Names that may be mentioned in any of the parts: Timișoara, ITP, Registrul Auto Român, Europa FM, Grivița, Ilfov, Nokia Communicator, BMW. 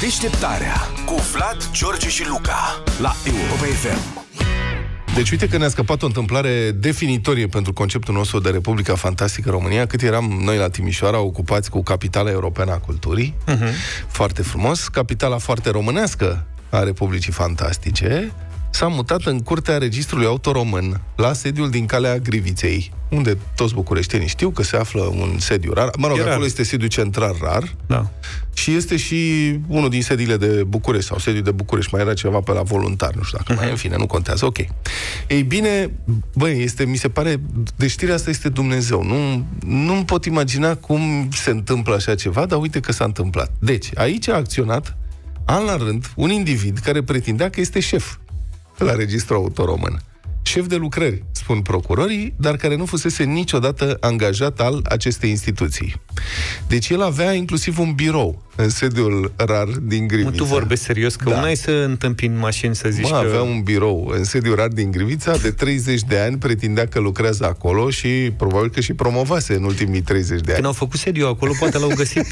Deșteptarea cu Vlad, George și Luca la Europa FM. Deci uite că ne-a scăpat o întâmplare definitorie pentru conceptul nostru de Republica Fantastică România. Cât eram noi la Timișoara ocupați cu capitala europeană a culturii, foarte frumos, capitala foarte românească a Republicii Fantastice s-a mutat în curtea Registrului Auto Român, la sediul din Calea Griviței, unde toți bucureștenii știu că se află un sediu rar. Mă rog, acolo este sediu central rar. Da. Și este și unul din sediile de București, sau sediul de București, mai era ceva pe la Voluntar, nu știu dacă mai e, în fine, nu contează, ok. Ei bine, băi, este, mi se pare, deci știrea asta este Dumnezeu. Nu-mi pot imagina cum se întâmplă așa ceva, dar uite că s-a întâmplat. Deci, aici a acționat, an la rând, un individ care pretindea că este șef la Registrul Auto Român. Șef de lucrări, spun procurorii, dar care nu fusese niciodată angajat al acestei instituții. Deci el avea inclusiv un birou în sediul rar din Grivița. Tu vorbești serios, că una e să întâmpini mașini, să zici că... avea un birou în sediul rar din Grivița, de 30 de ani pretindea că lucrează acolo și probabil că și promovase în ultimii 30 de ani. Când au făcut sediu acolo, poate l-au găsit,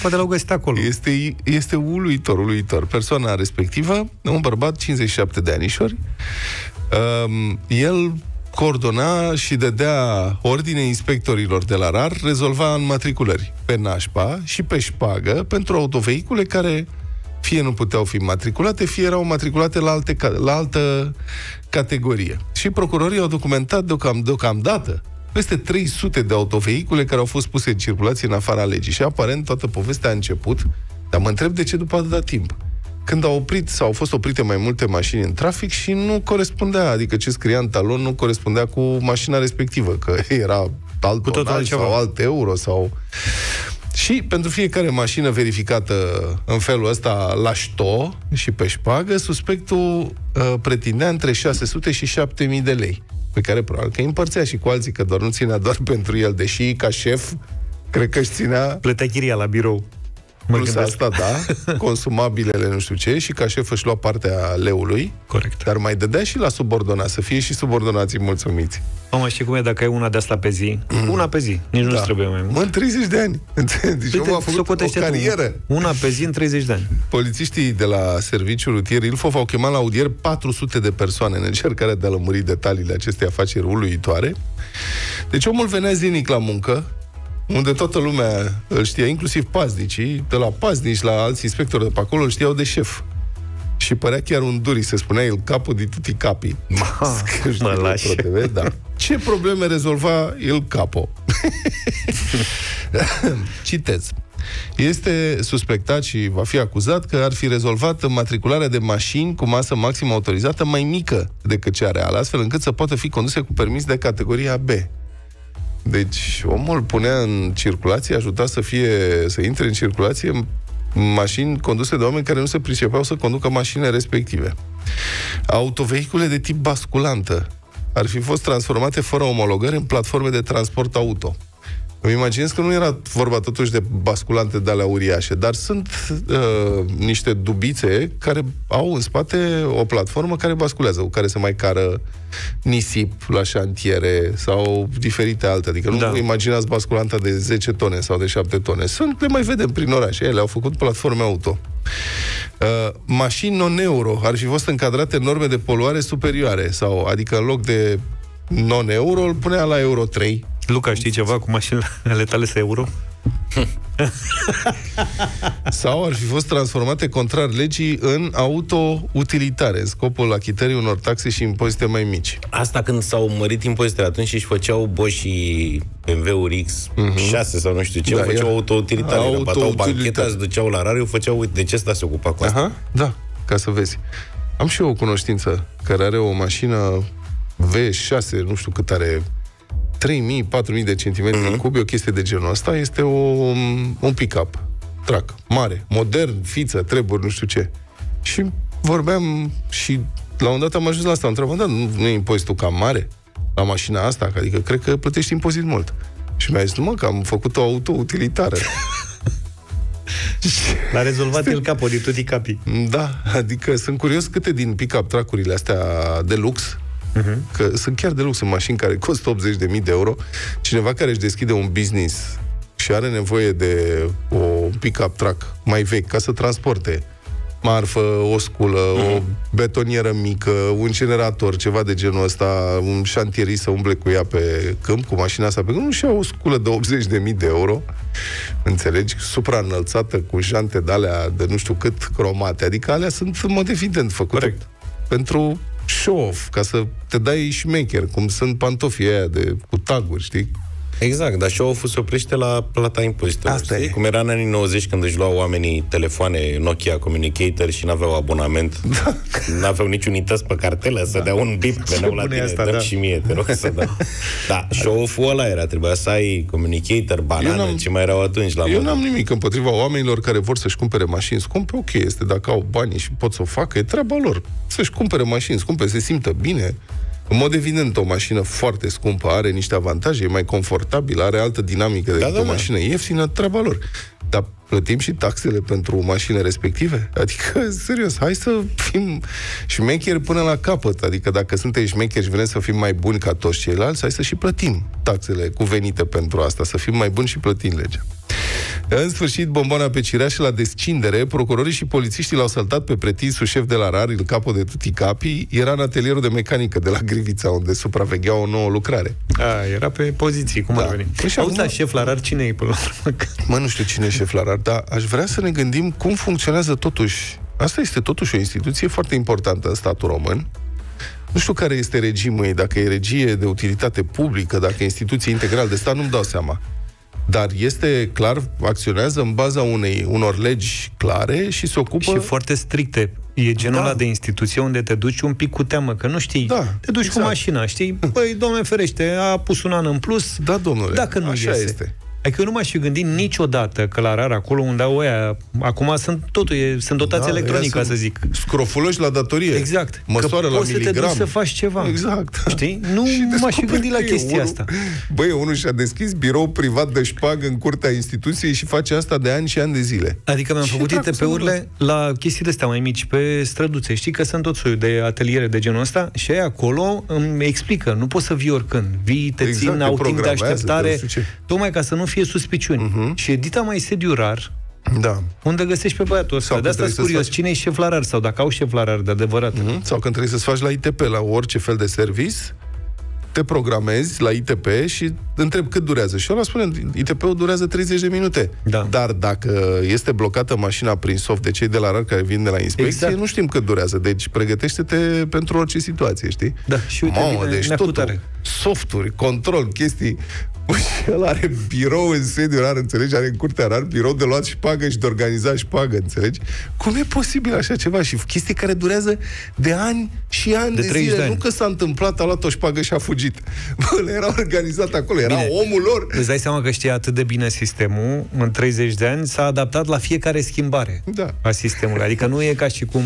poate l-au găsit acolo. Este uluitor, uluitor. Persoana respectivă, un bărbat, 57 de anișori, el coordona și dădea ordine inspectorilor de la RAR, rezolva înmatriculări pe nașpa și pe șpagă pentru autovehicule care fie nu puteau fi matriculate, fie erau matriculate la altă categorie. Și procurorii au documentat deocamdată peste 300 de autovehicule care au fost puse în circulație în afara legii. Și aparent toată povestea a început, dar mă întreb de ce după atâta timp, când au oprit sau au fost oprite mai multe mașini în trafic și nu corespundea, adică ce scria în talon nu corespundea cu mașina respectivă, că era alt total sau alt euro sau... Și pentru fiecare mașină verificată în felul ăsta la șto și pe șpagă, suspectul pretindea între 600 și 7000 de lei, pe care probabil că îi împărțea și cu alții, că doar nu ținea doar pentru el, deși ca șef, cred că își ținea... Plătea chiria la birou. Plus asta, da, consumabilele nu știu ce, și ca șef își lua partea leului. Corect. Dar mai dădea și la subordonat, să fie și subordonații mulțumiți. Mamă, știi cum e dacă ai una de asta pe zi? Una pe zi, nici nu-ți trebuie mai mult. Mă, în 30 de ani. Deci omul a făcut o carieră. Una pe zi în 30 de ani. Polițiștii de la serviciul rutier Ilfov au chemat la audier 400 de persoane în încercarea de a lămuri detaliile acestei afaceri uluitoare. Deci omul venea zilnic la muncă, unde toată lumea îl știa, inclusiv paznicii, de la paznici la alți inspectori de pe acolo, îl știau de șef. Și părea chiar un duri, se spunea el capul de tutti capii. Ce probleme rezolva el capo? Citez. Este suspectat și va fi acuzat că ar fi rezolvat înmatricularea de mașini cu masă maximă autorizată mai mică decât cea reală, astfel încât să poată fi conduse cu permis de categoria B. Deci omul punea în circulație, ajuta să intre în circulație mașini conduse de oameni care nu se pricepeau să conducă mașinile respective. Autovehicule de tip basculantă ar fi fost transformate fără omologări în platforme de transport auto. Îmi imaginez că nu era vorba totuși de basculante de alea uriașe, dar sunt niște dubițe care au în spate o platformă care basculează, cu care se mai cară nisip la șantiere sau diferite alte. Adică nu vă imaginați basculanta de 10 tone sau de 7 tone. Le mai vedem prin oraș. Ele au făcut platforme auto. Mașini non-euro ar fi fost încadrate în norme de poluare superioare, sau adică în loc de non-euro îl punea la Euro 3. Luca, știi ceva cu mașinile tale să euro? Sau ar fi fost transformate contrar legii în auto-utilitare, în scopul achitării unor taxe și impozite mai mici. Asta când s-au mărit impozitele, atunci își făceau boșii BMW-uri X6 sau nu știu ce, făceau auto-utilitare, răbatau bancheta, se duceau la rar, eu făceau, uite, de ce ăsta se ocupa cu asta? Da, ca să vezi. Am și eu o cunoștință care are o mașină V6, nu știu cât are... 3.000-4.000 de centimetri cubi, o chestie de genul ăsta, este un pick-up, trac, mare, modern, fiță, treburi, nu știu ce. Și vorbeam și la un dat am ajuns la asta, am întrebat, da, nu e impozitul cam mare la mașina asta? Adică cred că plătești impozit mult. Și mi-a zis, nu mă, că am făcut o auto-utilitară. L-a rezolvat el capul de tutti capii. Da, adică sunt curios câte din pick-up tracurile astea de lux, că sunt chiar de lux, în mașini care costă 80.000 de euro. Cineva care își deschide un business și are nevoie de o pick-up truck mai vechi ca să transporte marfă, o sculă, o betonieră mică, un generator, ceva de genul ăsta, un șantierist să umble cu ea pe câmp, cu mașina asta pe câmp, și o sculă de 80.000 de euro, înțelegi, supraînălțată, cu jante de alea de nu știu cât cromate, adică alea sunt în mod evident făcute pentru show-off, ca să te dai șmecher, cum sunt pantofii aia de, cu taguri, știi? Exact, dar show-off-ul se oprește la plata impozitelor. Cum era în anii 90 când își luau oamenii telefoane Nokia Communicator și n-aveau abonament, n-aveau nici unități pe cartelă, să dea un bip pe nou la tine, asta, dăm și mie, te rog să dau. Da, show-off-ul ăla era, trebuia să ai Communicator, banană, ce mai erau atunci la Eu n-am nimic împotriva oamenilor care vor să-și cumpere mașini scumpe, ok, este, dacă au banii și pot să o facă, e treaba lor. Să-și cumpere mașini scumpe, se simtă bine. În mod evident, o mașină foarte scumpă are niște avantaje, e mai confortabilă, are altă dinamică decât o mașină ieftină, treaba lor. Dar plătim și taxele pentru mașinile respective? Adică, serios, hai să fim șmecheri până la capăt. Adică, dacă suntem șmecheri și vrem să fim mai buni ca toți ceilalți, hai să și plătim taxele cuvenite pentru asta, să fim mai buni și plătim legea. În sfârșit, bomboana pe cireașă la descindere, procurorii și polițiștii l-au saltat pe pretinsul șef de la RAR, il capo de tutti capi, era în atelierul de mecanică de la Grivița, unde supraveghea o nouă lucrare. A, era pe poziții, cum ar veni. Păi auzi, da, șef la RAR, cine e până la urmă? Mă, nu știu cine e șef la RAR, dar aș vrea să ne gândim cum funcționează totuși. Asta este totuși o instituție foarte importantă în statul român. Nu știu care este regimul ei, dacă e regie de utilitate publică, dacă e instituție integral de stat, nu-mi dau seama. Dar este clar, acționează în baza unor legi clare și se ocupă... Și foarte stricte. E genul ăla de instituție unde te duci un pic cu teamă, că nu știi. Te duci cu mașina, știi? Păi, Doamne ferește, a pus un an în plus. Da, domnule, dacă nu așa iese. Este. Adică eu nu m-aș fi gândit niciodată că la RAR, acolo unde au ăia, acum sunt dotații electronică, să zic. Scrofuloși la datorie. Exact. Măsoară la miligram. Că poți să te duci să faci ceva. Exact. Știi? Nu m-aș fi gândit la chestia asta. Băi, unul și-a deschis birou privat de șpag în curtea instituției și face asta de ani și ani de zile. Adică mi-am făcut ITP-urile la chestiile astea mai mici, pe străduțe. Știi că sunt tot soiul de ateliere de genul ăsta și aia acolo îmi explică. Nu poți să vii oricând. Vii, te țin, au timp de așteptare. Tocmai ca să nu fie suspiciuni. Și edita mai sediu RAR, unde găsești pe băiatul ăsta. De asta-s curios, cine e șef la RAR sau dacă au șef la RAR de adevărat. Sau când trebuie să-ți faci la ITP, la orice fel de service, te programezi la ITP și întreb cât durează. Și ăla spune, ITP-ul durează 30 de minute. Dar dacă este blocată mașina prin soft de cei de la RAR care vin de la inspecție, nu știm cât durează. Deci pregătește-te pentru orice situație, știi? Da, și uite, deci totul, softuri, control, chestii... Și el are birou în sediu RAR, înțelegi? Are în curtea RAR birou de luat șpagă și de organizat șpagă, înțelegi? Cum e posibil așa ceva? Și chestii care durează de ani și ani de zile. Nu că s-a întâmplat, a luat o șpagă și a fugit. Bă, era organizat acolo, era omul lor. Îți dai seama că știa atât de bine sistemul, în 30 de ani s-a adaptat la fiecare schimbare a sistemului. Adică nu e ca și cum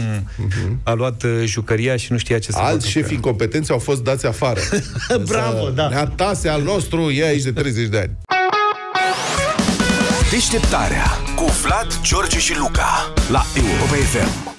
a luat jucăria și nu știa ce să facă. Alți șefi incompetenți au fost dați afară. Bravo, Neatase al nostru, e aici de 30 de ani. Deșteptarea cu Vlad, George și Luca la Europa FM.